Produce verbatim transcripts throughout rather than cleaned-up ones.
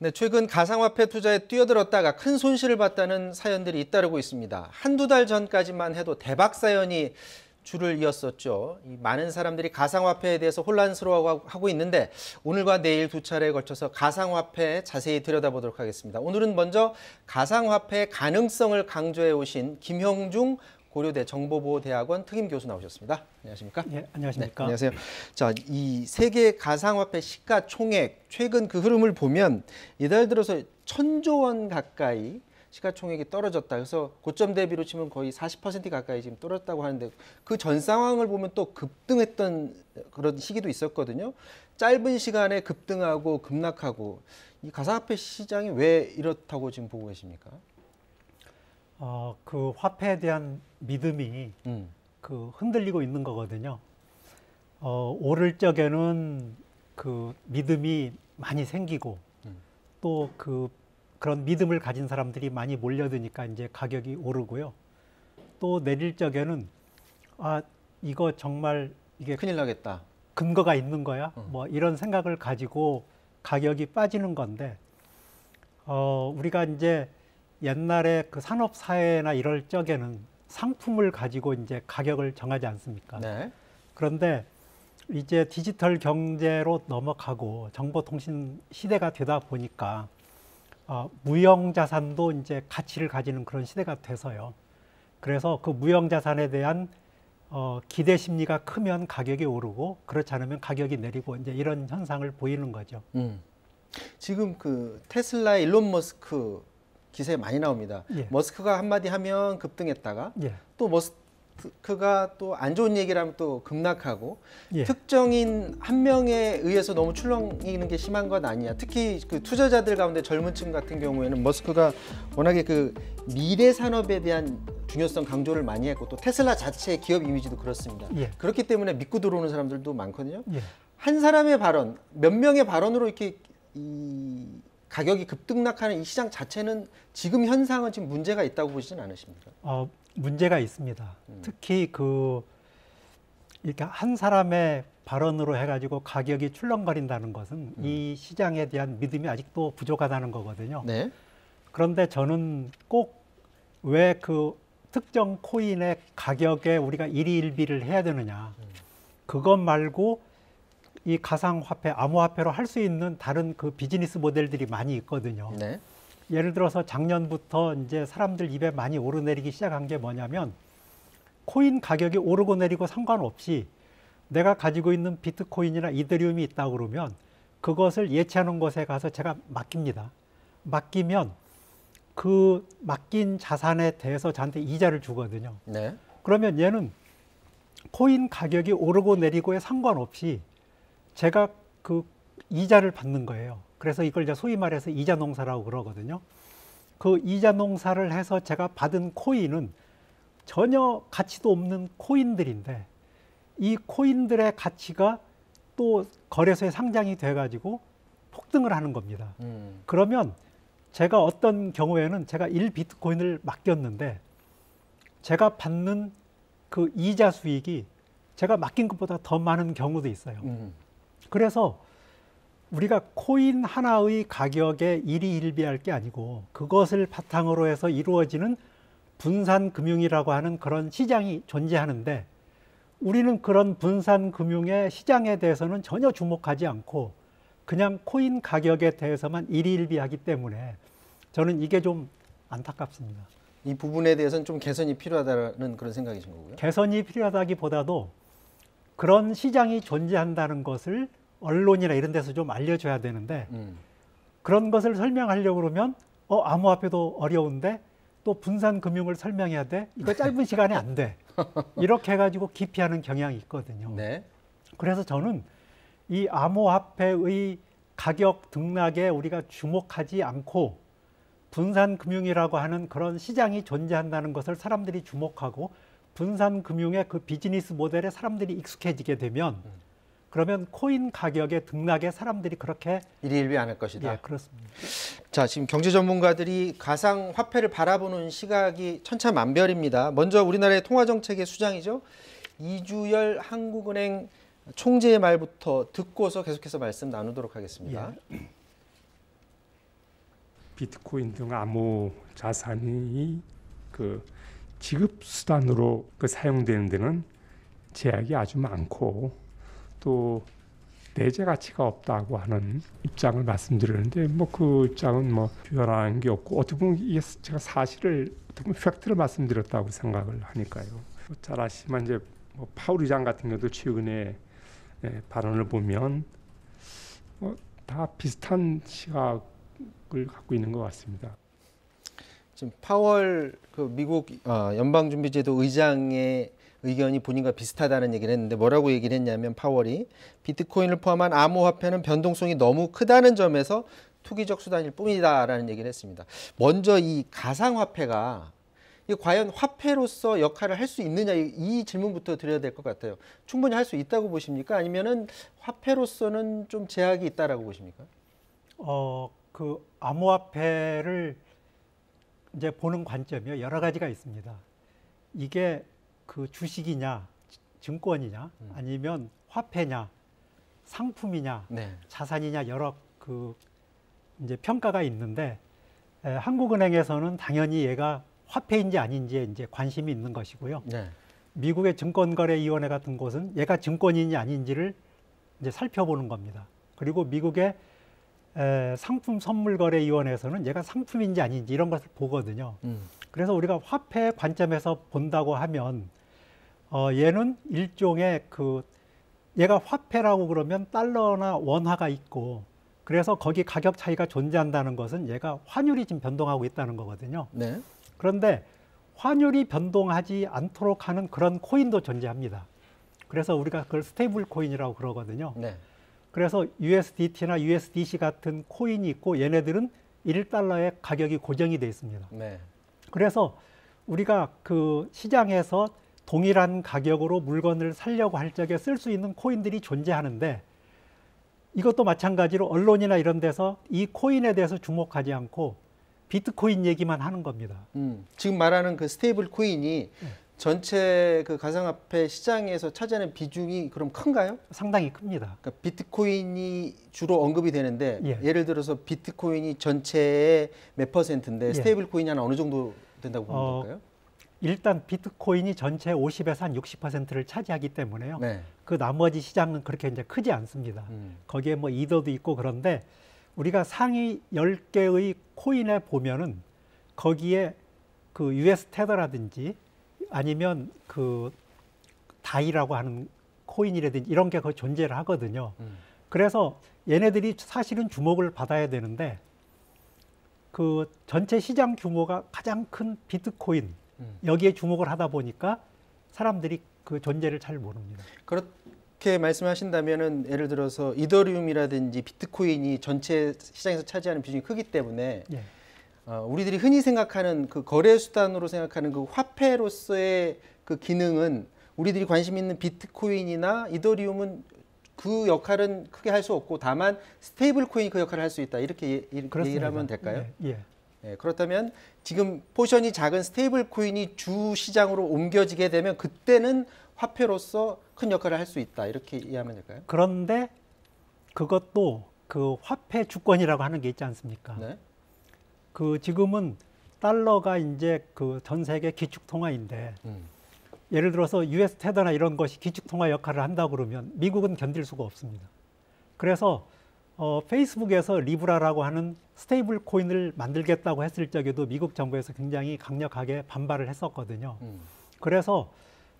네, 최근 가상화폐 투자에 뛰어들었다가 큰 손실을 봤다는 사연들이 잇따르고 있습니다. 한두 달 전까지만 해도 대박 사연이 줄을 이었었죠. 많은 사람들이 가상화폐에 대해서 혼란스러워하고 있는데 오늘과 내일 두 차례에 걸쳐서 가상화폐 자세히 들여다보도록 하겠습니다. 오늘은 먼저 가상화폐의 가능성을 강조해 오신 김형중 고려대 정보보호대학원 특임 교수 나오셨습니다. 안녕하십니까? 네, 안녕하십니까? 네, 안녕하세요. 자, 이 세계 가상화폐 시가총액 최근 그 흐름을 보면 이달 들어서 천조 원 가까이 시가총액이 떨어졌다. 그래서 고점 대비로 치면 거의 사십 퍼센트 가까이 지금 떨어졌다고 하는데 그 전 상황을 보면 또 급등했던 그런 시기도 있었거든요. 짧은 시간에 급등하고 급락하고 이 가상화폐 시장이 왜 이렇다고 지금 보고 계십니까? 어, 그 화폐에 대한 믿음이 음. 그 흔들리고 있는 거거든요. 어, 오를 적에는 그 믿음이 많이 생기고 음. 또 그 그런 믿음을 가진 사람들이 많이 몰려드니까 이제 가격이 오르고요. 또 내릴 적에는 아 이거 정말 이게 큰일 나겠다. 근거가 있는 거야. 음. 뭐 이런 생각을 가지고 가격이 빠지는 건데 어, 우리가 이제 옛날에 그 산업사회나 이럴 적에는 상품을 가지고 이제 가격을 정하지 않습니까? 네. 그런데 이제 디지털 경제로 넘어가고 정보통신 시대가 되다 보니까 어, 무형자산도 이제 가치를 가지는 그런 시대가 돼서요. 그래서 그 무형자산에 대한 어, 기대 심리가 크면 가격이 오르고 그렇지 않으면 가격이 내리고 이제 이런 현상을 보이는 거죠. 음. 지금 그 테슬라의 일론 머스크 기사에 많이 나옵니다. 예. 머스크가 한마디 하면 급등했다가 예. 또 머스크가 또 안 좋은 얘기를 하면 또 급락하고 예. 특정인 한 명에 의해서 너무 출렁이는 게 심한 건 아니야. 특히 그 투자자들 가운데 젊은 층 같은 경우에는 머스크가 워낙에 그 미래 산업에 대한 중요성 강조를 많이 했고 또 테슬라 자체의 기업 이미지도 그렇습니다. 예. 그렇기 때문에 믿고 들어오는 사람들도 많거든요. 예. 한 사람의 발언, 몇 명의 발언으로 이렇게 이... 가격이 급등락하는 이 시장 자체는 지금 현상은 지금 문제가 있다고 보시진 않으십니까? 어, 문제가 있습니다. 음. 특히 그 이렇게 한 사람의 발언으로 해가지고 가격이 출렁거린다는 것은 음. 이 시장에 대한 믿음이 아직도 부족하다는 거거든요. 네. 그런데 저는 꼭 왜 그 특정 코인의 가격에 우리가 일희일비를 해야 되느냐. 음. 그것 말고 이 가상화폐, 암호화폐로 할 수 있는 다른 그 비즈니스 모델들이 많이 있거든요. 네. 예를 들어서 작년부터 이제 사람들 입에 많이 오르내리기 시작한 게 뭐냐면 코인 가격이 오르고 내리고 상관없이 내가 가지고 있는 비트코인이나 이더리움이 있다 그러면 그것을 예치하는 곳에 가서 제가 맡깁니다. 맡기면 그 맡긴 자산에 대해서 저한테 이자를 주거든요. 네. 그러면 얘는 코인 가격이 오르고 내리고에 상관없이 제가 그 이자를 받는 거예요. 그래서 이걸 이제 소위 말해서 이자 농사라고 그러거든요. 그 이자 농사를 해서 제가 받은 코인은 전혀 가치도 없는 코인들인데 이 코인들의 가치가 또 거래소에 상장이 돼가지고 폭등을 하는 겁니다. 음. 그러면 제가 어떤 경우에는 제가 일 비트코인을 맡겼는데 제가 받는 그 이자 수익이 제가 맡긴 것보다 더 많은 경우도 있어요. 음. 그래서 우리가 코인 하나의 가격에 일희일비할 게 아니고 그것을 바탕으로 해서 이루어지는 분산금융이라고 하는 그런 시장이 존재하는데 우리는 그런 분산금융의 시장에 대해서는 전혀 주목하지 않고 그냥 코인 가격에 대해서만 일희일비하기 때문에 저는 이게 좀 안타깝습니다. 이 부분에 대해서는 좀 개선이 필요하다는 그런 생각이신 거고요? 개선이 필요하다기보다도 그런 시장이 존재한다는 것을 언론이나 이런 데서 좀 알려줘야 되는데 음. 그런 것을 설명하려고 그러면 어, 암호화폐도 어려운데 또 분산금융을 설명해야 돼? 이거 짧은 시간에 안 돼. 이렇게 해가지고 기피하는 경향이 있거든요. 네. 그래서 저는 이 암호화폐의 가격 등락에 우리가 주목하지 않고 분산금융이라고 하는 그런 시장이 존재한다는 것을 사람들이 주목하고 분산금융의 그 비즈니스 모델에 사람들이 익숙해지게 되면 그러면 코인 가격의 등락에 사람들이 그렇게 일희일비 안 할 것이다. 예, 그렇습니다. 자, 지금 경제 전문가들이 가상화폐를 바라보는 시각이 천차만별입니다. 먼저 우리나라의 통화정책의 수장이죠. 이주열 한국은행 총재의 말부터 듣고서 계속해서 말씀 나누도록 하겠습니다. 예. 비트코인 등 암호 자산이 그 지급 수단으로 그 사용되는 데는 제약이 아주 많고 또 내재 가치가 없다고 하는 입장을 말씀드리는데 뭐 그 입장은 뭐 변한 게 없고 어떻게 보면 이게 제가 사실을 어떻게 보면 팩트를 말씀드렸다고 생각을 하니까요. 잘 아시지만 이제 뭐 파월 의장 같은 경우도 최근에 예, 발언을 보면 뭐 다 비슷한 시각을 갖고 있는 것 같습니다. 지금 파월 그 미국 어, 연방준비제도 의장의 의견이 본인과 비슷하다는 얘기를 했는데 뭐라고 얘기를 했냐면 파월이 비트코인을 포함한 암호화폐는 변동성이 너무 크다는 점에서 투기적 수단일 뿐이다라는 얘기를 했습니다. 먼저 이 가상화폐가 이게 과연 화폐로서 역할을 할 수 있느냐 이 질문부터 드려야 될 것 같아요. 충분히 할 수 있다고 보십니까? 아니면은 화폐로서는 좀 제약이 있다라고 보십니까? 어, 그 암호화폐를 이제 보는 관점이요 여러 가지가 있습니다. 이게 그 주식이냐, 증권이냐, 아니면 화폐냐, 상품이냐, 네. 자산이냐 여러 그 이제 평가가 있는데 에, 한국은행에서는 당연히 얘가 화폐인지 아닌지에 이제 관심이 있는 것이고요. 네. 미국의 증권거래위원회 같은 곳은 얘가 증권인지 아닌지를 이제 살펴보는 겁니다. 그리고 미국의 에, 상품선물거래위원회에서는 얘가 상품인지 아닌지 이런 것을 보거든요. 음. 그래서 우리가 화폐 관점에서 본다고 하면 어, 얘는 일종의 그 얘가 화폐라고 그러면 달러나 원화가 있고 그래서 거기 가격 차이가 존재한다는 것은 얘가 환율이 지금 변동하고 있다는 거거든요. 네. 그런데 환율이 변동하지 않도록 하는 그런 코인도 존재합니다. 그래서 우리가 그걸 스테이블 코인이라고 그러거든요. 네. 그래서 유에스디티나 유에스디씨 같은 코인이 있고 얘네들은 일 달러의 가격이 고정이 돼 있습니다. 네. 그래서 우리가 그 시장에서 동일한 가격으로 물건을 사려고 할 적에 쓸 수 있는 코인들이 존재하는데 이것도 마찬가지로 언론이나 이런 데서 이 코인에 대해서 주목하지 않고 비트코인 얘기만 하는 겁니다. 음, 지금 말하는 그 스테이블 코인이 네. 전체 그 가상화폐 시장에서 차지하는 비중이 그럼 큰가요? 상당히 큽니다. 그러니까 비트코인이 주로 언급이 되는데 예. 예를 들어서 비트코인이 전체의 몇 퍼센트인데 예. 스테이블 코인이 한 어느 정도 된다고 보면 어, 될까요? 일단 비트코인이 전체 오십에서 한 육십 퍼센트를 차지하기 때문에요. 네. 그 나머지 시장은 그렇게 이제 크지 않습니다. 음. 거기에 뭐 이더도 있고 그런데 우리가 상위 열 개의 코인에 보면은 거기에 그 유에스 테더라든지 아니면 그 다이라고 하는 코인이라든지 이런 게 그 존재를 하거든요. 음. 그래서 얘네들이 사실은 주목을 받아야 되는데 그 전체 시장 규모가 가장 큰 비트코인 음. 여기에 주목을 하다 보니까 사람들이 그 존재를 잘 모릅니다. 그렇게 말씀하신다면은 예를 들어서 이더리움이라든지 비트코인이 전체 시장에서 차지하는 비중이 크기 때문에. 예. 어, 우리들이 흔히 생각하는 그 거래 수단으로 생각하는 그 화폐로서의 그 기능은 우리들이 관심 있는 비트코인이나 이더리움은 그 역할은 크게 할 수 없고 다만 스테이블 코인이 그 역할을 할 수 있다 이렇게 예, 얘기를 하면 될까요? 예, 예. 예, 그렇다면 지금 포션이 작은 스테이블 코인이 주 시장으로 옮겨지게 되면 그때는 화폐로서 큰 역할을 할 수 있다 이렇게 이해하면 될까요? 그런데 그것도 그 화폐 주권이라고 하는 게 있지 않습니까? 네. 그 지금은 달러가 이제 그 전 세계 기축통화인데 음. 예를 들어서 유에스 테더나 이런 것이 기축통화 역할을 한다 그러면 미국은 견딜 수가 없습니다. 그래서 어, 페이스북에서 리브라라고 하는 스테이블 코인을 만들겠다고 했을 적에도 미국 정부에서 굉장히 강력하게 반발을 했었거든요. 음. 그래서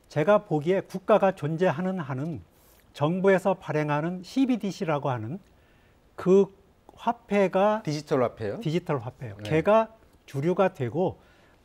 제가 보기에 국가가 존재하는 한은 정부에서 발행하는 씨비디씨라고 하는 그 화폐가 디지털 화폐요? 디지털 화폐요. 네. 걔가 주류가 되고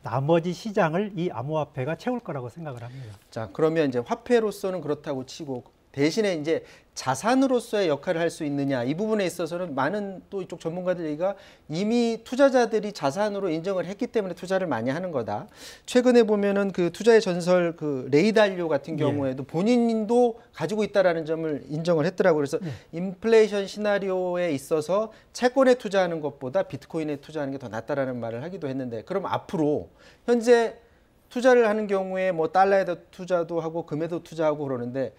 나머지 시장을 이 암호화폐가 채울 거라고 생각을 합니다. 자, 그러면 이제 화폐로서는 그렇다고 치고 대신에 이제 자산으로서의 역할을 할 수 있느냐 이 부분에 있어서는 많은 또 이쪽 전문가들 얘기가 이미 투자자들이 자산으로 인정을 했기 때문에 투자를 많이 하는 거다. 최근에 보면은 그 투자의 전설 그 레이 달리오 같은 경우에도 본인도 가지고 있다라는 점을 인정을 했더라고요. 그래서 네. 인플레이션 시나리오에 있어서 채권에 투자하는 것보다 비트코인에 투자하는 게 더 낫다라는 말을 하기도 했는데 그럼 앞으로 현재 투자를 하는 경우에 뭐 달러에도 투자도 하고 금에도 투자하고 그러는데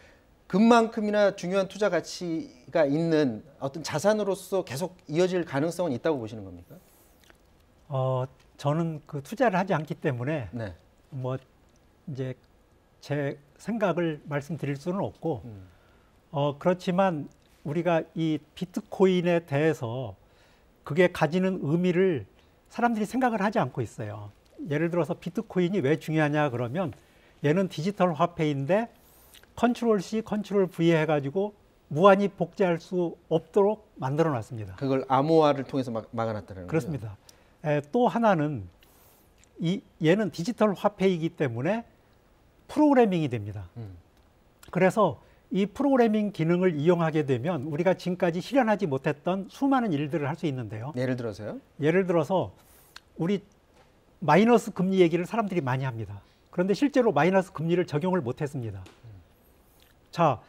금만큼이나 중요한 투자 가치가 있는 어떤 자산으로서 계속 이어질 가능성은 있다고 보시는 겁니까? 어, 저는 그 투자를 하지 않기 때문에 네. 뭐 이제 제 생각을 말씀드릴 수는 없고 음. 어, 그렇지만 우리가 이 비트코인에 대해서 그게 가지는 의미를 사람들이 생각을 하지 않고 있어요. 예를 들어서 비트코인이 왜 중요하냐 그러면 얘는 디지털 화폐인데 컨트롤 C, 컨트롤 V 해가지고 무한히 복제할 수 없도록 만들어 놨습니다. 그걸 암호화를 통해서 막, 막아놨다는 거죠? 그렇습니다. 에, 또 하나는 이, 얘는 디지털 화폐이기 때문에 프로그래밍이 됩니다. 음. 그래서 이 프로그래밍 기능을 이용하게 되면 우리가 지금까지 실현하지 못했던 수많은 일들을 할 수 있는데요. 예를 들어서요? 예를 들어서 우리 마이너스 금리 얘기를 사람들이 많이 합니다. 그런데 실제로 마이너스 금리를 적용을 못했습니다. 자,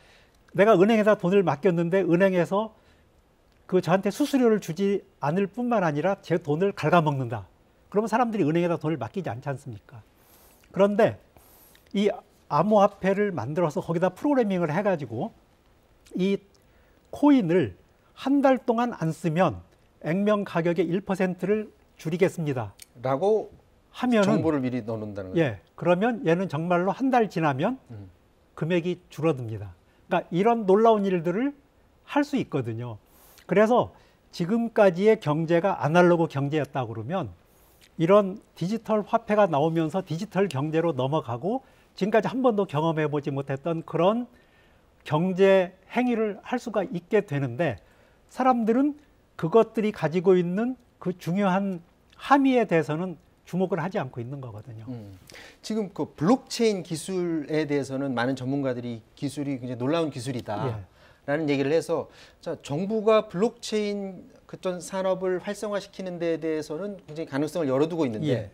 내가 은행에다 돈을 맡겼는데 은행에서 그 저한테 수수료를 주지 않을 뿐만 아니라 제 돈을 갉아먹는다. 그러면 사람들이 은행에다 돈을 맡기지 않지 않습니까? 그런데 이 암호화폐를 만들어서 거기다 프로그래밍을 해가지고 이 코인을 한 달 동안 안 쓰면 액면 가격의 일 퍼센트를 줄이겠습니다. 라고 하면은, 정보를 미리 넣는다는 거죠? 예, 그러면 얘는 정말로 한 달 지나면 음. 금액이 줄어듭니다. 그러니까 이런 놀라운 일들을 할 수 있거든요. 그래서 지금까지의 경제가 아날로그 경제였다고 그러면 이런 디지털 화폐가 나오면서 디지털 경제로 넘어가고 지금까지 한 번도 경험해보지 못했던 그런 경제 행위를 할 수가 있게 되는데 사람들은 그것들이 가지고 있는 그 중요한 함의에 대해서는 주목을 하지 않고 있는 거거든요. 음. 지금 그 블록체인 기술에 대해서는 많은 전문가들이 기술이 굉장히 놀라운 기술이다. 예. 라는 얘기를 해서 자, 정부가 블록체인 그전 산업을 활성화시키는 데 대해서는 굉장히 가능성을 열어두고 있는데 예.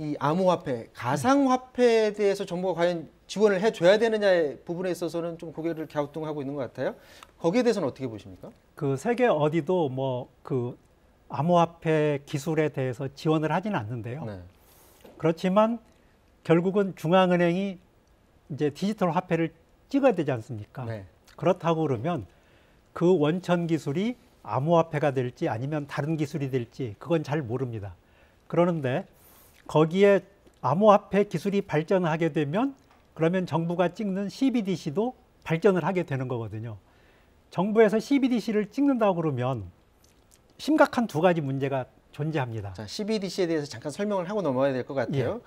이 암호화폐, 가상화폐에 대해서 정부가 과연 지원을 해줘야 되느냐의 부분에 있어서는 좀 고개를 갸우뚱하고 있는 것 같아요. 거기에 대해서는 어떻게 보십니까? 그 세계 어디도 뭐 그 암호화폐 기술에 대해서 지원을 하지는 않는데요. 네. 그렇지만 결국은 중앙은행이 이제 디지털 화폐를 찍어야 되지 않습니까? 네. 그렇다고 그러면 그 원천 기술이 암호화폐가 될지 아니면 다른 기술이 될지 그건 잘 모릅니다. 그러는데 거기에 암호화폐 기술이 발전하게 되면 그러면 정부가 찍는 씨비디씨도 발전을 하게 되는 거거든요. 정부에서 씨비디씨를 찍는다고 그러면 심각한 두 가지 문제가 존재합니다. 자, 씨비디씨에 대해서 잠깐 설명을 하고 넘어가야 될 것 같아요.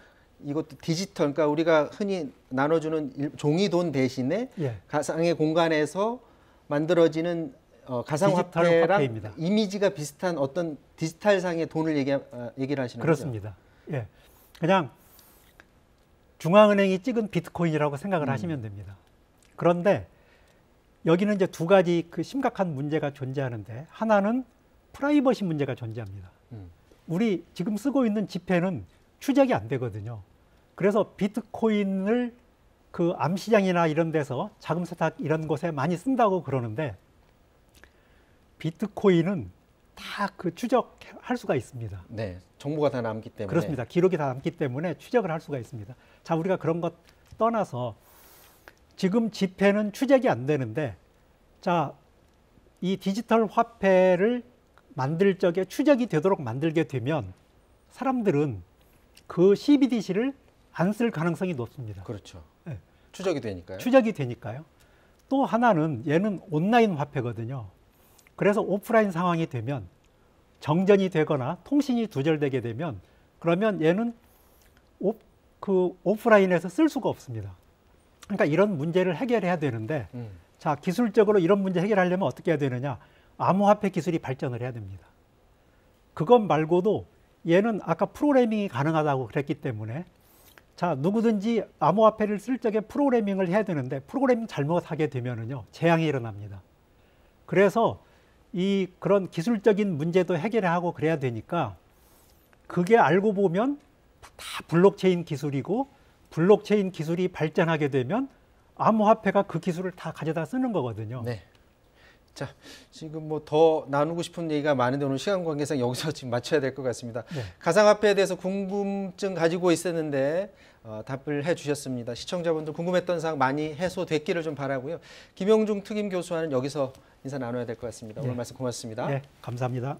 예. 이것도 디지털, 그러니까 우리가 흔히 나눠주는 종이돈 대신에 예. 가상의 공간에서 만들어지는 어, 가상화폐랑 이미지가 비슷한 어떤 디지털상의 돈을 얘기, 어, 얘기를 하시는 그렇습니다. 거죠? 그렇습니다. 예. 그냥 중앙은행이 찍은 비트코인이라고 생각을 음. 하시면 됩니다. 그런데 여기는 이제 두 가지 그 심각한 문제가 존재하는데 하나는 프라이버시 문제가 존재합니다. 음. 우리 지금 쓰고 있는 지폐는 추적이 안 되거든요. 그래서 비트코인을 그 암시장이나 이런 데서 자금 세탁 이런 곳에 많이 쓴다고 그러는데 비트코인은 다 그 추적할 수가 있습니다. 네, 정보가 다 남기 때문에. 그렇습니다. 기록이 다 남기 때문에 추적을 할 수가 있습니다. 자, 우리가 그런 것 떠나서 지금 지폐는 추적이 안 되는데 자, 이 디지털 화폐를 만들 적에 추적이 되도록 만들게 되면 사람들은 그 씨비디씨를 안 쓸 가능성이 높습니다. 그렇죠. 네. 추적이 되니까요. 추적이 되니까요. 또 하나는 얘는 온라인 화폐거든요. 그래서 오프라인 상황이 되면 정전이 되거나 통신이 두절되게 되면 그러면 얘는 오, 그 오프라인에서 쓸 수가 없습니다. 그러니까 이런 문제를 해결해야 되는데 음. 자, 기술적으로 이런 문제 해결하려면 어떻게 해야 되느냐. 암호화폐 기술이 발전을 해야 됩니다. 그것 말고도 얘는 아까 프로그래밍이 가능하다고 그랬기 때문에 자, 누구든지 암호화폐를 쓸 적에 프로그래밍을 해야 되는데 프로그래밍 잘못하게 되면은요 재앙이 일어납니다. 그래서 이 그런 기술적인 문제도 해결하고 그래야 되니까 그게 알고 보면 다 블록체인 기술이고 블록체인 기술이 발전하게 되면 암호화폐가 그 기술을 다 가져다 쓰는 거거든요. 네. 자, 지금 뭐 더 나누고 싶은 얘기가 많은데 오늘 시간 관계상 여기서 지금 마쳐야 될 것 같습니다. 네. 가상화폐에 대해서 궁금증 가지고 있었는데 어, 답을 해주셨습니다. 시청자분들 궁금했던 사항 많이 해소됐기를 좀 바라고요. 김형중 특임 교수와는 여기서 인사 나눠야 될 것 같습니다. 네. 오늘 말씀 고맙습니다. 네, 감사합니다.